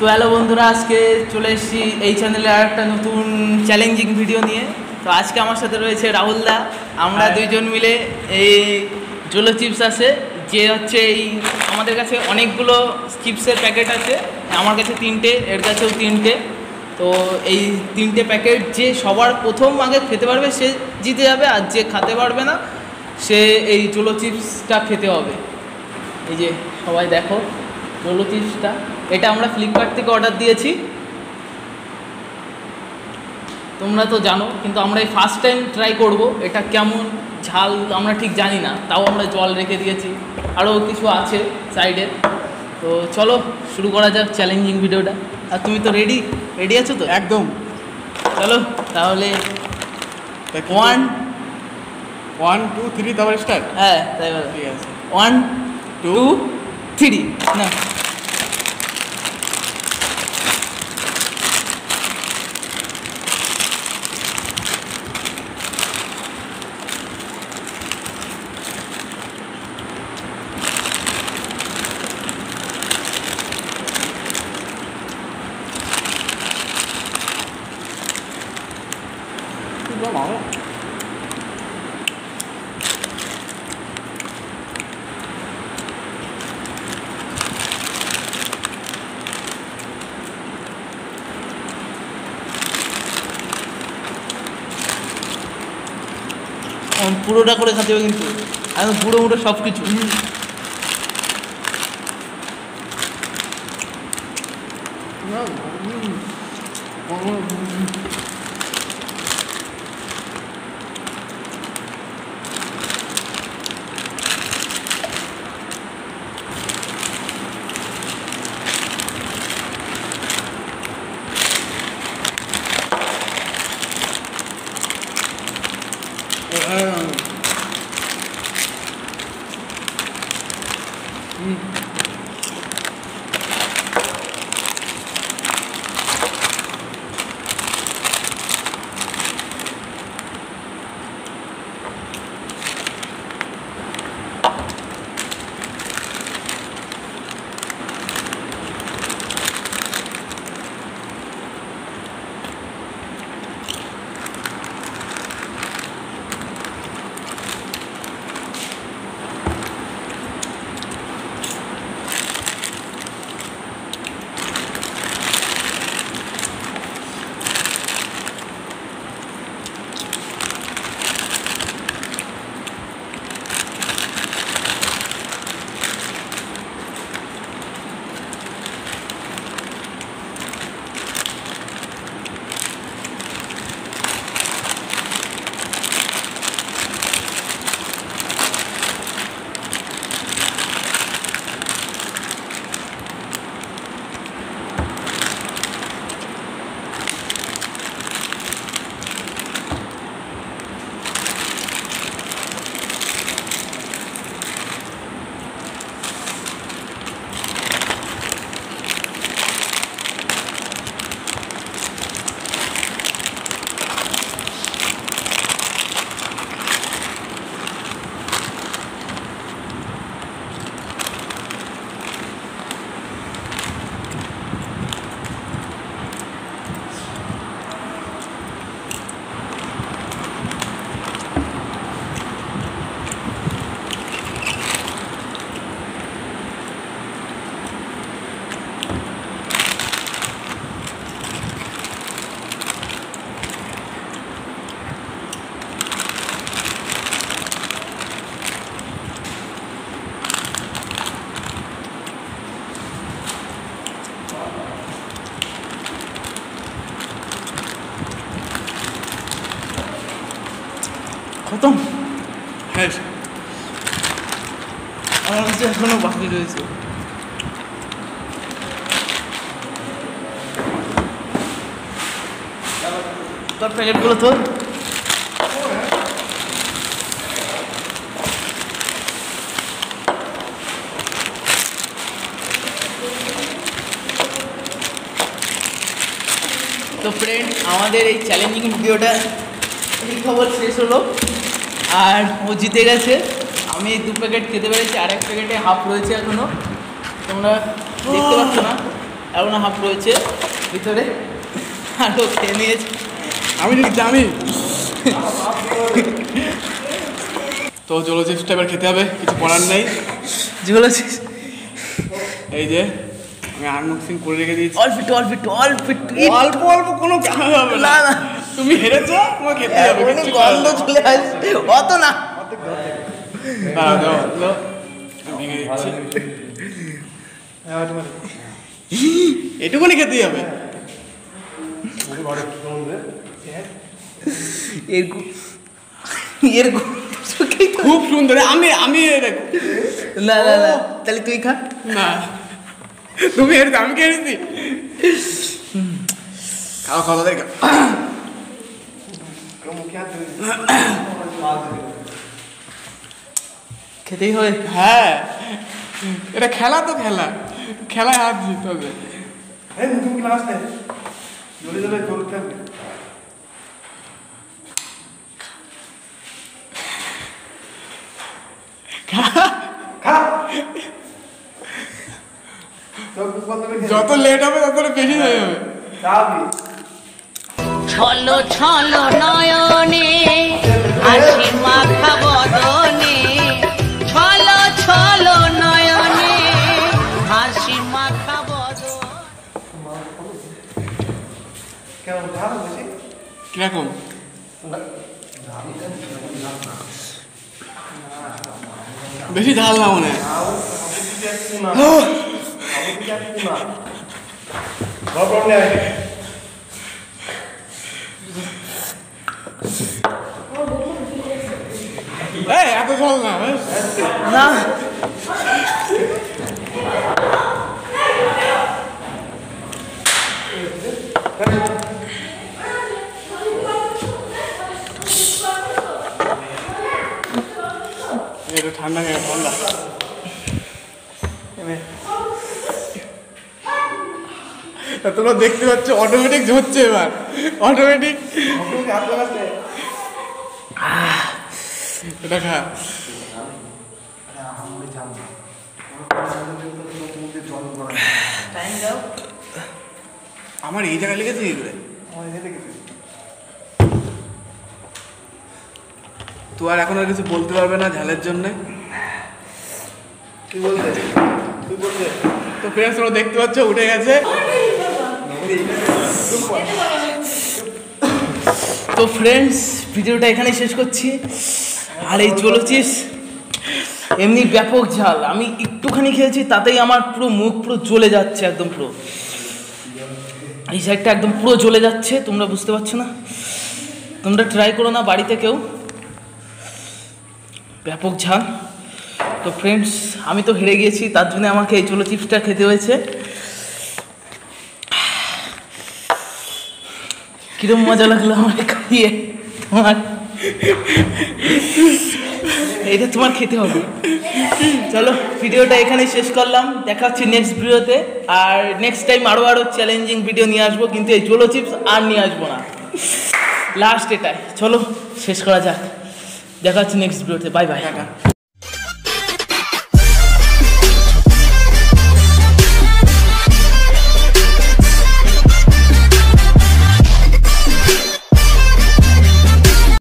तो हेलो बंधुरा आज के चले ये चैनल नतून चैलेंजिंग भिडियो नहीं तो आज के हमारे रही है राहुल दा हमारा दुजन मिले जोलो चिप्स आसे जे हे अनेकगुलो चिप्सर पैकेट आर तीनटे एर का तीनटे तो ये तीनटे पैकेट जे सवार प्रथम आगे खेते पारबे से जीते जाबे और जे खाते पारबे ना से जोलो चिप्सटा खेते होबे। ये जे सबाई देखो जोलो चिप्सटा এটা আমরা ফ্লিপকার্ট থেকে অর্ডার দিয়েছি তোমরা তো জানো কিন্তু আমরা এই ফার্স্ট টাইম ট্রাই করব এটা কেমন ঝাল আমরা ঠিক জানি না তাও আমরা জল রেখে দিয়েছি আরও কিছু আছে সাইডে তো চলো শুরু করা যাক চ্যালেঞ্জিং ভিডিওটা। আর তুমি তো রেডি রেডি আছো তো একদম চলো তাহলে 1 2 3 তাহলে স্টার্ট হ্যাঁ তাই বলো ঠিক আছে 1 2 3 না পুরোটা করে খেতে হবে কিন্তু আমি পুরো পুরো সব কিছু এখনো বাকি রয়েছে তোর প্যাকেটগুলো তো তো ফ্রেন্ড আমাদের এই চ্যালেঞ্জিং ভিডিওটা এই খবর শেষ হলো আর ও জিতে গেছে। আমি দু প্যাকেট খেতে পেরেছি আর এক প্যাকেটে হাফ রয়েছে এখনো তোমরা দেখতে পাচ্ছ না और हाफ रही है ভিতরে আলো খেয়ে নিয়েছি আমি নিচ্ছি আমি তো জলো চিপসটা এবার খেতে হবে কিছু করার নেই জলো চিপস এই যে আমি আনবক্সিং করে রেখে দিয়েছি অল্প অল্প কোনো কাজ হবে না তুমি হেরেছো তোমাকে খেতে হবে কিন্তু গন্ধ চলে আসছে অত না অত দাও দাও দাও আমি দিচ্ছি হ্যাঁ তোমার এটুকুনি খেতে হবে खूब सुंदर तुम खा ना तुम खाओ खाओ खेते ही हाँ खेला तो खेला खेला हाथ जीत যত লেট হবে তত বেশি হয়ে যাবে ছলো ছলো নয়নে আছি মাখা বদনে ছলো ছলো নয়নে হাসি মাখা বদনে কিরকম বেশি ঝাল না মনে হয় ঠান্ডা হয়ে ঠান্ডা তোমরা দেখতে পাচ্ছ অটোমেটিক হচ্ছে এবার অটোমেটিক আমার এই জায়গায় লেগেছে এগুলো তো আর এখন আর কিছু বলতে পারবে না ঝালের জন্য কি বলতে তো ফ্রেন্ডস তোমরা দেখতে পাচ্ছ উঠে গেছে তো ফ্রেন্ডস ভিডিওটা এখানে শেষ করছি আর এই জলো চিপস এমনি ব্যাপক ঝাল আমি একটুখানি খেয়েছি তাতেই আমার পুরো মুখ পুরো জ্বলে যাচ্ছে একদম পুরো এই সাইডটা একদম পুরো জ্বলে যাচ্ছে তোমরা বুঝতে পারছো না তোমরা ট্রাই করো না বাড়িতে কেউ ব্যাপক ঝাল তো ফ্রেন্ডস আমি তো হেরে গিয়েছি তার জন্য আমাকে এই জলো চিপসটা খেতে হয়েছে কিরম মজা লাগলো আমার খাইয়ে তোমার এটা তোমার খেতে হবে চলো ভিডিওটা এখানে শেষ করলাম দেখা হচ্ছে নেক্সট ভিডিওতে আর নেক্সট টাইম আরও চ্যালেঞ্জিং ভিডিও নিয়ে আসবো কিন্তু এই জলো চিপস আর নিয়ে আসবো না লাস্ট এটাই চলো শেষ করা যাক দেখা হচ্ছে নেক্সট ভিডিওতে বাই বাই